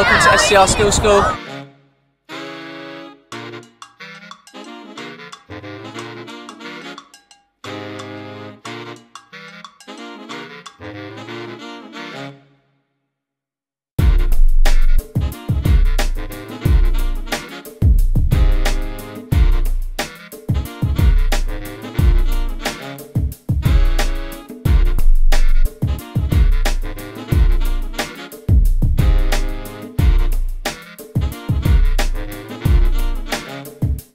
Welcome to STR Skill School.